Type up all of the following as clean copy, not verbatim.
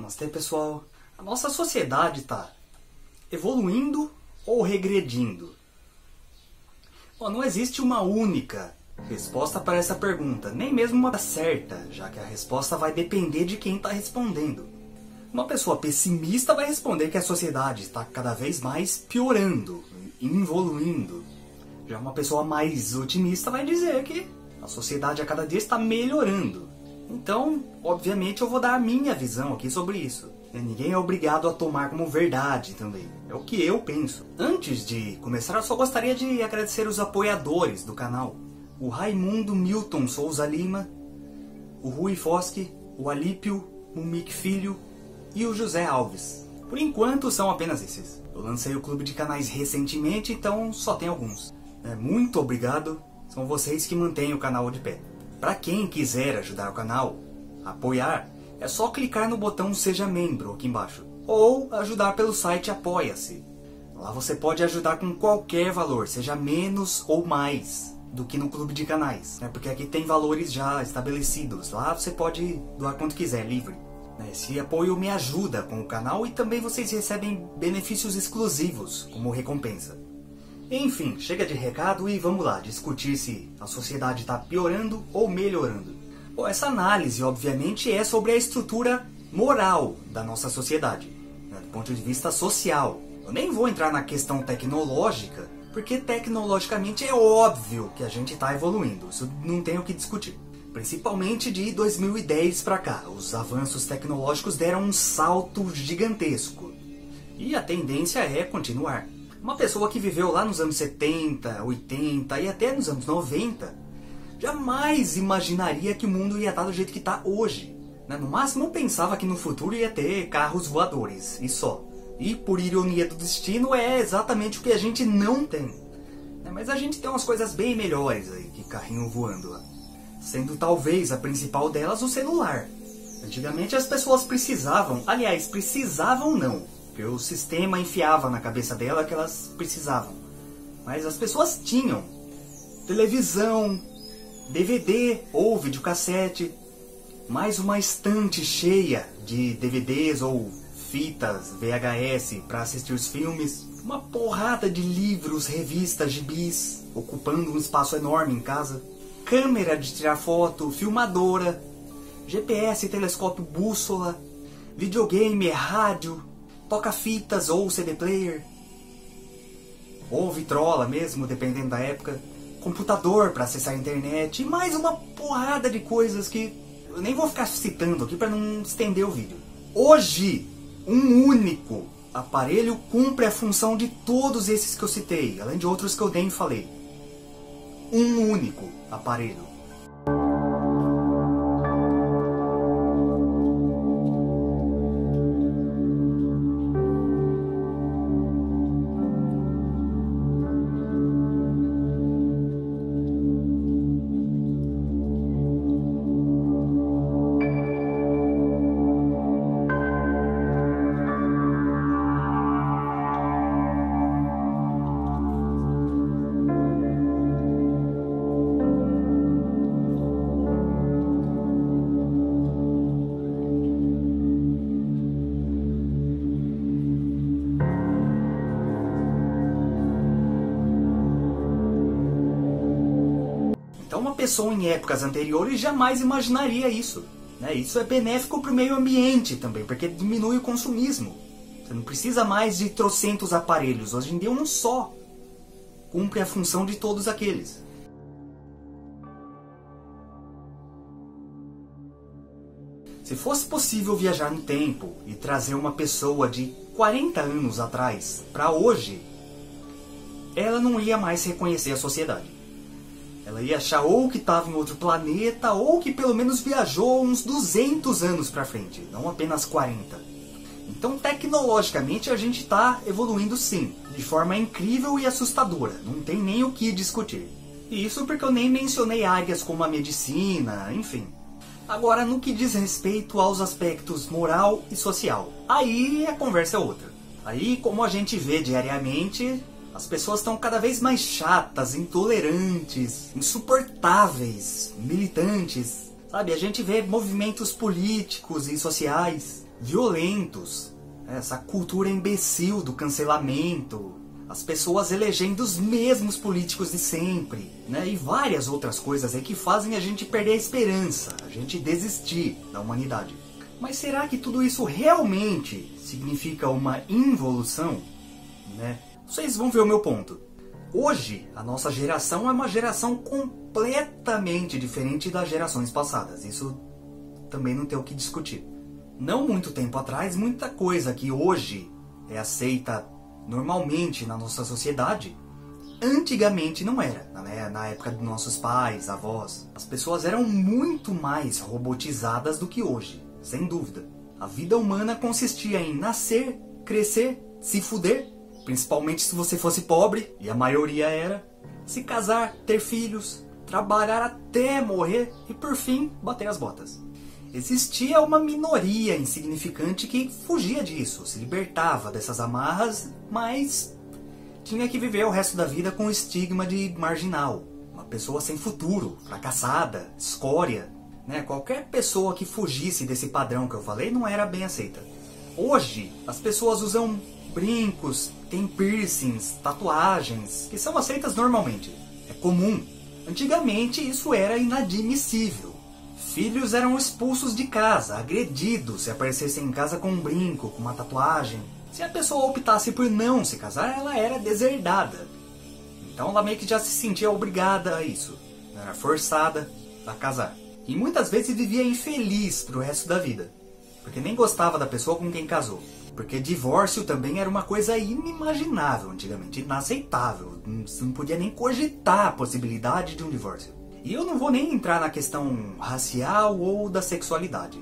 Namastê, pessoal. A nossa sociedade está evoluindo ou regredindo? Bom, não existe uma única resposta para essa pergunta, nem mesmo uma certa, já que a resposta vai depender de quem está respondendo. Uma pessoa pessimista vai responder que a sociedade está cada vez mais piorando, involuindo. Já uma pessoa mais otimista vai dizer que a sociedade a cada dia está melhorando. Então, obviamente, eu vou dar a minha visão aqui sobre isso. Ninguém é obrigado a tomar como verdade também. É o que eu penso. Antes de começar, eu só gostaria de agradecer os apoiadores do canal. O Raimundo Milton Souza Lima, o Rui Fosque, o Alípio, o Mick Filho e o José Alves. Por enquanto, são apenas esses. Eu lancei o clube de canais recentemente, então só tem alguns. Muito obrigado. São vocês que mantêm o canal de pé. Para quem quiser ajudar o canal, apoiar, é só clicar no botão Seja Membro aqui embaixo, ou ajudar pelo site Apoia-se. Lá você pode ajudar com qualquer valor, seja menos ou mais do que no clube de canais, né? Porque aqui tem valores já estabelecidos, lá você pode doar quanto quiser, livre. Esse apoio me ajuda com o canal e também vocês recebem benefícios exclusivos como recompensa. Enfim, chega de recado e vamos lá discutir se a sociedade está piorando ou melhorando. Bom, essa análise, obviamente, é sobre a estrutura moral da nossa sociedade, né, do ponto de vista social. Eu nem vou entrar na questão tecnológica, porque tecnologicamente é óbvio que a gente está evoluindo, isso não tem o que discutir. Principalmente de 2010 para cá, os avanços tecnológicos deram um salto gigantesco e a tendência é continuar. Uma pessoa que viveu lá nos anos 70, 80 e até nos anos 90 jamais imaginaria que o mundo ia estar do jeito que está hoje. No máximo pensava que no futuro ia ter carros voadores e só. E por ironia do destino é exatamente o que a gente não tem. Mas a gente tem umas coisas bem melhores aí que carrinho voando lá. Sendo talvez a principal delas o celular. Antigamente as pessoas precisavam, aliás, precisavam não. Porque o sistema enfiava na cabeça dela que elas precisavam. Mas as pessoas tinham televisão, DVD ou videocassete, mais uma estante cheia de DVDs ou fitas VHS para assistir os filmes, uma porrada de livros, revistas, gibis, ocupando um espaço enorme em casa, câmera de tirar foto, filmadora, GPS, telescópio, bússola, videogame, rádio, toca-fitas ou CD player, ou vitrola mesmo, dependendo da época, computador para acessar a internet, e mais uma porrada de coisas que eu nem vou ficar citando aqui para não estender o vídeo. Hoje, um único aparelho cumpre a função de todos esses que eu citei, além de outros que eu nem falei. Um único aparelho. Uma pessoa em épocas anteriores jamais imaginaria isso. Né? Isso é benéfico para o meio ambiente também, porque diminui o consumismo. Você não precisa mais de trocentos aparelhos. Hoje em dia, um só cumpre a função de todos aqueles. Se fosse possível viajar no tempo e trazer uma pessoa de 40 anos atrás para hoje, ela não ia mais reconhecer a sociedade. Ela ia achar ou que estava em outro planeta, ou que pelo menos viajou uns 200 anos pra frente, não apenas 40. Então, tecnologicamente, a gente está evoluindo sim, de forma incrível e assustadora, não tem nem o que discutir. E isso porque eu nem mencionei áreas como a medicina, enfim. Agora, no que diz respeito aos aspectos moral e social, aí a conversa é outra. Aí, como a gente vê diariamente, as pessoas estão cada vez mais chatas, intolerantes, insuportáveis, militantes, Sabe, a gente vê movimentos políticos e sociais violentos, essa cultura imbecil do cancelamento, as pessoas elegendo os mesmos políticos de sempre, né? E várias outras coisas aí que fazem a gente perder a esperança, a gente desistir da humanidade. Mas será que tudo isso realmente significa uma involução? Né? Vocês vão ver o meu ponto. Hoje, a nossa geração é uma geração completamente diferente das gerações passadas. Isso também não tem o que discutir. Não muito tempo atrás, muita coisa que hoje é aceita normalmente na nossa sociedade, antigamente não era, né? Na época dos nossos pais, avós. As pessoas eram muito mais robotizadas do que hoje, sem dúvida. A vida humana consistia em nascer, crescer, se fuder, principalmente se você fosse pobre, e a maioria era, se casar, ter filhos, trabalhar até morrer e, por fim, bater as botas. Existia uma minoria insignificante que fugia disso, se libertava dessas amarras, mas tinha que viver o resto da vida com o estigma de marginal, uma pessoa sem futuro, fracassada, escória, né? Qualquer pessoa que fugisse desse padrão que eu falei não era bem aceita. Hoje, as pessoas usam brincos, tem piercings, tatuagens, que são aceitas normalmente. É comum. Antigamente isso era inadmissível. Filhos eram expulsos de casa, agredidos se aparecessem em casa com um brinco, com uma tatuagem. Se a pessoa optasse por não se casar, ela era deserdada. Então ela meio que já se sentia obrigada a isso. Ela era forçada a casar. E muitas vezes vivia infeliz pro resto da vida, porque nem gostava da pessoa com quem casou. Porque divórcio também era uma coisa inimaginável antigamente, inaceitável. Você não podia nem cogitar a possibilidade de um divórcio. E eu não vou nem entrar na questão racial ou da sexualidade,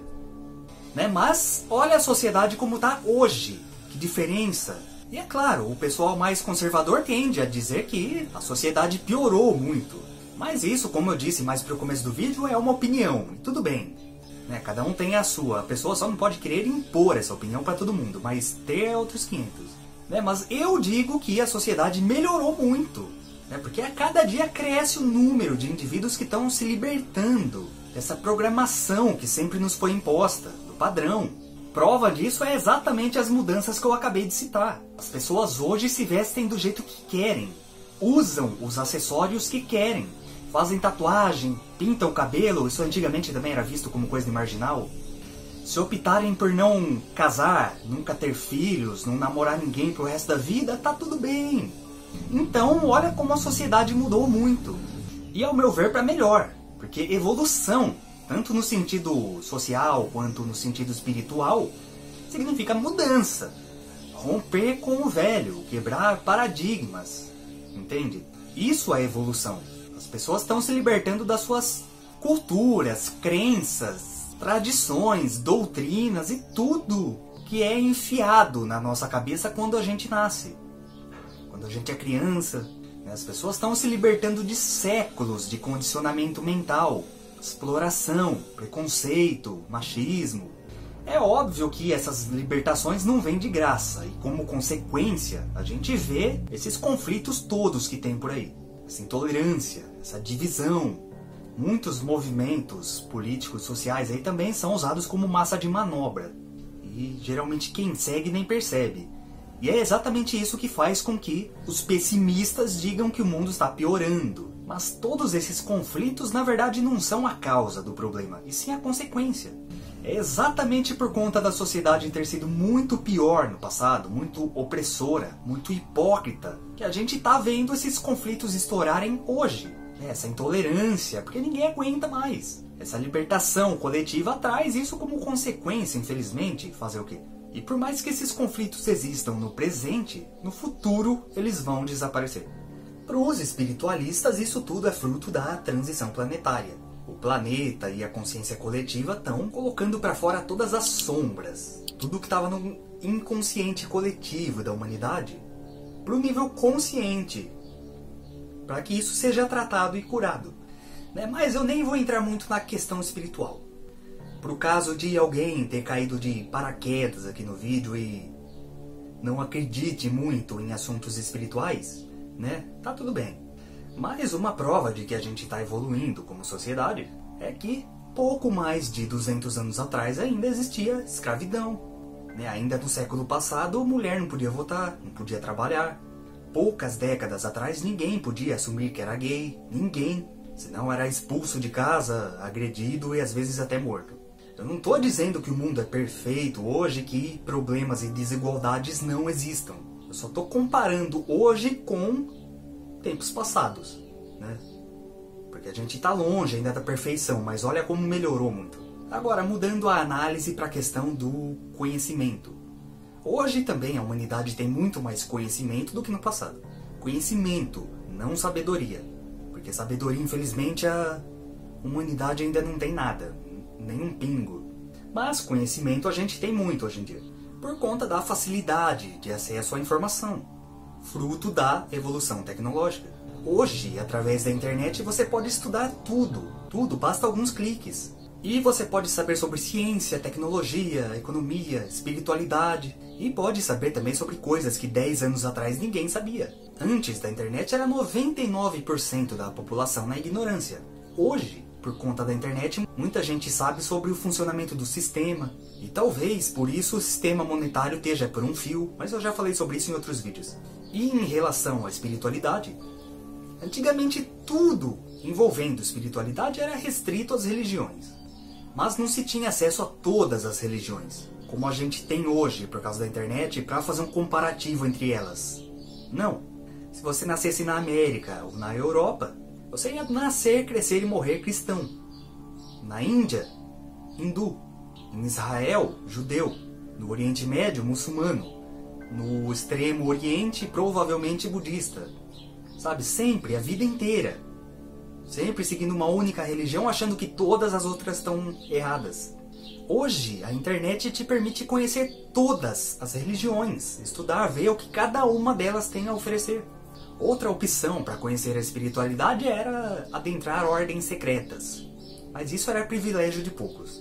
né? Mas olha a sociedade como está hoje, que diferença. E é claro, o pessoal mais conservador tende a dizer que a sociedade piorou muito. Mas isso, como eu disse mais para o começo do vídeo, é uma opinião, e tudo bem. Cada um tem a sua, a pessoa só não pode querer impor essa opinião para todo mundo, mas ter outros 500. Mas eu digo que a sociedade melhorou muito, porque a cada dia cresce o número de indivíduos que estão se libertando dessa programação que sempre nos foi imposta, do padrão. Prova disso é exatamente as mudanças que eu acabei de citar. As pessoas hoje se vestem do jeito que querem, usam os acessórios que querem, fazem tatuagem, pintam o cabelo, isso antigamente também era visto como coisa de marginal. Se optarem por não casar, nunca ter filhos, não namorar ninguém pro resto da vida, tá tudo bem. Então, olha como a sociedade mudou muito. E ao meu ver, pra melhor, porque evolução, tanto no sentido social quanto no sentido espiritual, significa mudança, romper com o velho, quebrar paradigmas, entende? Isso é evolução. As pessoas estão se libertando das suas culturas, crenças, tradições, doutrinas e tudo que é enfiado na nossa cabeça quando a gente nasce, quando a gente é criança. As pessoas estão se libertando de séculos de condicionamento mental, exploração, preconceito, machismo. É óbvio que essas libertações não vêm de graça e, como consequência, a gente vê esses conflitos todos que tem por aí. Essa intolerância, essa divisão. Muitos movimentos políticos, sociais aí também são usados como massa de manobra. E geralmente quem segue nem percebe. E é exatamente isso que faz com que os pessimistas digam que o mundo está piorando. Mas todos esses conflitos na verdade não são a causa do problema, e sim a consequência. É exatamente por conta da sociedade ter sido muito pior no passado, muito opressora, muito hipócrita, que a gente tá vendo esses conflitos estourarem hoje. Essa intolerância, porque ninguém aguenta mais. Essa libertação coletiva traz isso como consequência, infelizmente. Fazer o quê? E por mais que esses conflitos existam no presente, no futuro eles vão desaparecer. Para os espiritualistas, isso tudo é fruto da transição planetária. O planeta e a consciência coletiva estão colocando para fora todas as sombras, tudo que estava no inconsciente coletivo da humanidade, para o nível consciente, para que isso seja tratado e curado. Mas eu nem vou entrar muito na questão espiritual. Para o caso de alguém ter caído de paraquedas aqui no vídeo e não acredite muito em assuntos espirituais, tá tudo bem. Mas uma prova de que a gente está evoluindo como sociedade é que pouco mais de 200 anos atrás ainda existia escravidão. Ainda no século passado, a mulher não podia votar, não podia trabalhar. Poucas décadas atrás, ninguém podia assumir que era gay, ninguém. Senão era expulso de casa, agredido e às vezes até morto. Eu não estou dizendo que o mundo é perfeito hoje, que problemas e desigualdades não existam. Eu só estou comparando hoje com tempos passados, Porque a gente está longe ainda da perfeição, mas olha como melhorou muito. Agora, mudando a análise para a questão do conhecimento. Hoje também a humanidade tem muito mais conhecimento do que no passado. Conhecimento, não sabedoria. Porque sabedoria, infelizmente, a humanidade ainda não tem nada, nenhum pingo. Mas conhecimento a gente tem muito hoje em dia, por conta da facilidade de acesso à informação, fruto da evolução tecnológica. Hoje, através da internet, você pode estudar tudo, basta alguns cliques. E você pode saber sobre ciência, tecnologia, economia, espiritualidade. E pode saber também sobre coisas que 10 anos atrás ninguém sabia. Antes da internet era 99% da população na ignorância. Hoje, por conta da internet, muita gente sabe sobre o funcionamento do sistema. E talvez por isso o sistema monetário esteja por um fio, mas eu já falei sobre isso em outros vídeos. E em relação à espiritualidade, antigamente tudo envolvendo espiritualidade era restrito às religiões. Mas não se tinha acesso a todas as religiões, como a gente tem hoje por causa da internet, para fazer um comparativo entre elas. Não. Se você nascesse na América ou na Europa, você ia nascer, crescer e morrer cristão. Na Índia, hindu. Em Israel, judeu. No Oriente Médio, muçulmano. No Extremo Oriente, provavelmente budista. Sabe, sempre, a vida inteira. Sempre seguindo uma única religião, achando que todas as outras estão erradas. Hoje, a internet te permite conhecer todas as religiões, estudar, ver o que cada uma delas tem a oferecer. Outra opção para conhecer a espiritualidade era adentrar ordens secretas. Mas isso era privilégio de poucos.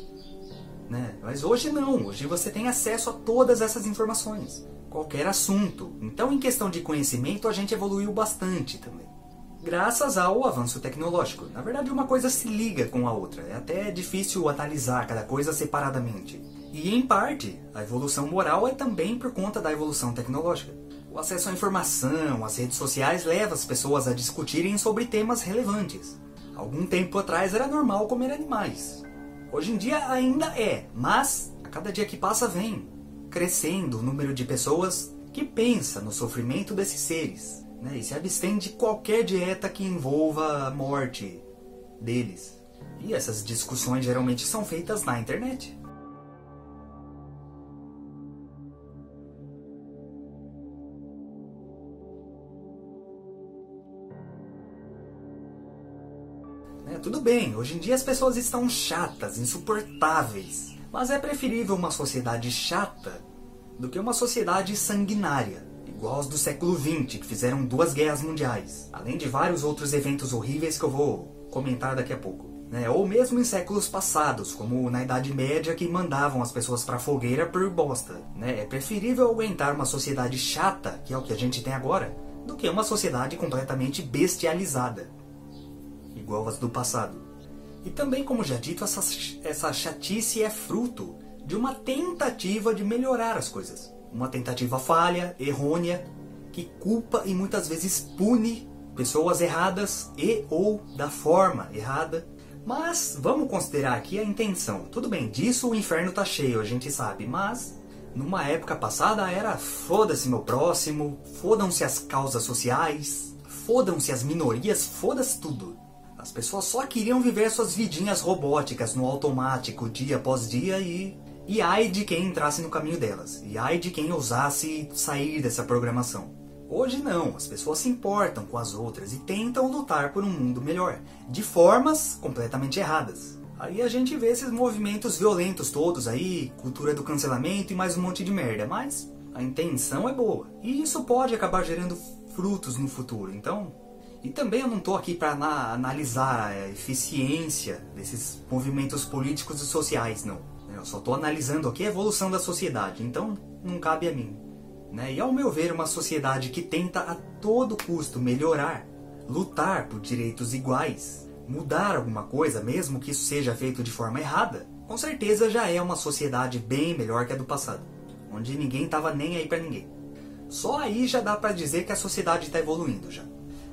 Mas hoje não, hoje você tem acesso a todas essas informações. Qualquer assunto. Então, em questão de conhecimento, a gente evoluiu bastante também. Graças ao avanço tecnológico. Na verdade, uma coisa se liga com a outra. É até difícil analisar cada coisa separadamente. E, em parte, a evolução moral é também por conta da evolução tecnológica. O acesso à informação, as redes sociais, leva as pessoas a discutirem sobre temas relevantes. Algum tempo atrás era normal comer animais. Hoje em dia ainda é, mas a cada dia que passa vem crescendo o número de pessoas que pensa no sofrimento desses seres. E se abstém de qualquer dieta que envolva a morte deles. E essas discussões geralmente são feitas na internet. Tudo bem, hoje em dia as pessoas estão chatas, insuportáveis. Mas é preferível uma sociedade chata do que uma sociedade sanguinária. Igual aos do século XX, que fizeram 2 guerras mundiais. Além de vários outros eventos horríveis que eu vou comentar daqui a pouco. Ou mesmo em séculos passados, como na Idade Média, que mandavam as pessoas pra fogueira por bosta. É preferível aguentar uma sociedade chata, que é o que a gente tem agora, do que uma sociedade completamente bestializada. Igual as do passado. E também, como já dito, essa chatice é fruto de uma tentativa de melhorar as coisas. Uma tentativa falha, errônea, que culpa e muitas vezes pune pessoas erradas e ou da forma errada. Mas vamos considerar aqui a intenção. Tudo bem, disso o inferno tá cheio, a gente sabe, mas numa época passada era foda-se meu próximo, fodam-se as causas sociais, fodam-se as minorias, foda-se tudo. As pessoas só queriam viver suas vidinhas robóticas no automático dia após dia e ai de quem entrasse no caminho delas. E ai de quem ousasse sair dessa programação. Hoje não, as pessoas se importam com as outras e tentam lutar por um mundo melhor. De formas completamente erradas. Aí a gente vê esses movimentos violentos todos aí, cultura do cancelamento e mais um monte de merda. Mas a intenção é boa. E isso pode acabar gerando frutos no futuro, então... E também eu não estou aqui para analisar a eficiência desses movimentos políticos e sociais, não. Eu só estou analisando aqui a evolução da sociedade, então não cabe a mim. E ao meu ver, uma sociedade que tenta a todo custo melhorar, lutar por direitos iguais, mudar alguma coisa, mesmo que isso seja feito de forma errada, com certeza já é uma sociedade bem melhor que a do passado, onde ninguém estava nem aí para ninguém. Só aí já dá para dizer que a sociedade está evoluindo já.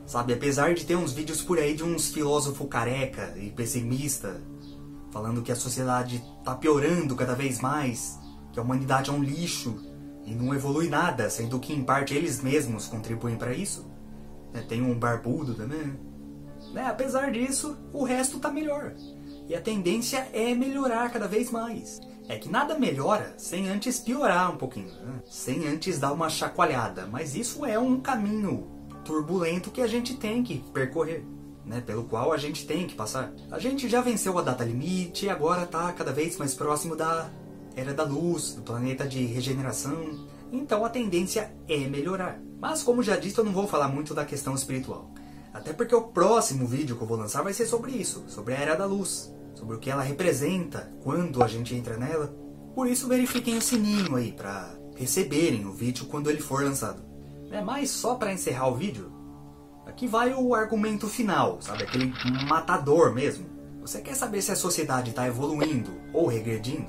Sabe, apesar de ter uns vídeos por aí de uns filósofos careca e pessimista falando que a sociedade está piorando cada vez mais, que a humanidade é um lixo e não evolui nada, sendo que em parte eles mesmos contribuem para isso. Tem um barbudo também. Apesar disso, o resto tá melhor. E a tendência é melhorar cada vez mais. É que nada melhora sem antes piorar um pouquinho, sem antes dar uma chacoalhada. Mas isso é um caminho turbulento que a gente tem que percorrer, pelo qual a gente tem que passar. A gente já venceu a data limite e agora tá cada vez mais próximo da Era da Luz, do planeta de regeneração. Então a tendência é melhorar. Mas como já disse, eu não vou falar muito da questão espiritual. Até porque o próximo vídeo que eu vou lançar vai ser sobre isso, sobre a Era da Luz, sobre o que ela representa quando a gente entra nela. Por isso verifiquem o sininho aí para receberem o vídeo quando ele for lançado. Mas só para encerrar o vídeo, aqui vai o argumento final, sabe? Aquele matador mesmo. Você quer saber se a sociedade está evoluindo ou regredindo?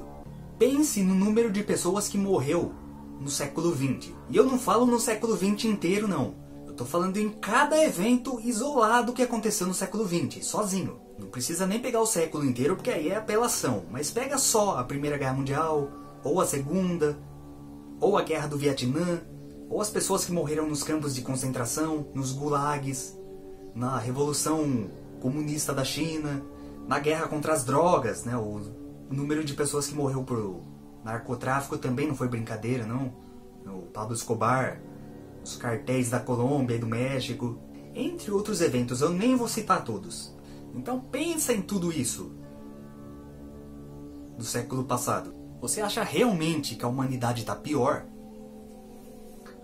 Pense no número de pessoas que morreu no século XX. E eu não falo no século XX inteiro, não. Eu tô falando em cada evento isolado que aconteceu no século XX, sozinho. Não precisa nem pegar o século inteiro, porque aí é apelação. Mas pega só a Primeira Guerra Mundial, ou a Segunda, ou a Guerra do Vietnã, ou as pessoas que morreram nos campos de concentração, nos gulags, na Revolução Comunista da China, na guerra contra as drogas, O número de pessoas que morreu por narcotráfico também não foi brincadeira, não. O Pablo Escobar, os cartéis da Colômbia e do México, entre outros eventos, eu nem vou citar todos. Então pensa em tudo isso do século passado. Você acha realmente que a humanidade está pior?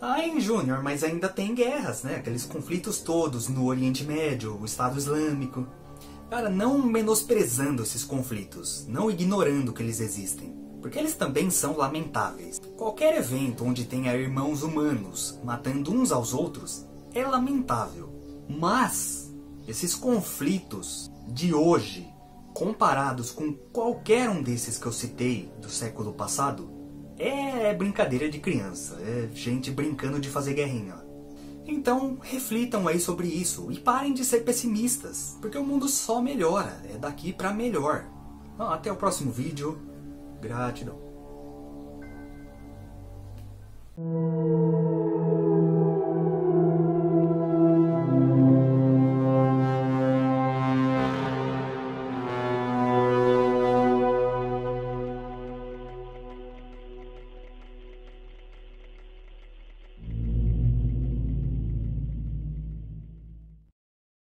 Ai, Júnior, mas ainda tem guerras, Aqueles conflitos todos no Oriente Médio, o Estado Islâmico. Cara, não menosprezando esses conflitos, não ignorando que eles existem, porque eles também são lamentáveis. Qualquer evento onde tenha irmãos humanos matando uns aos outros é lamentável. Mas esses conflitos de hoje, comparados com qualquer um desses que eu citei do século passado, é brincadeira de criança, é gente brincando de fazer guerrinha. Então, reflitam aí sobre isso e parem de ser pessimistas, porque o mundo só melhora, é daqui pra melhor. Até o próximo vídeo. Gratidão.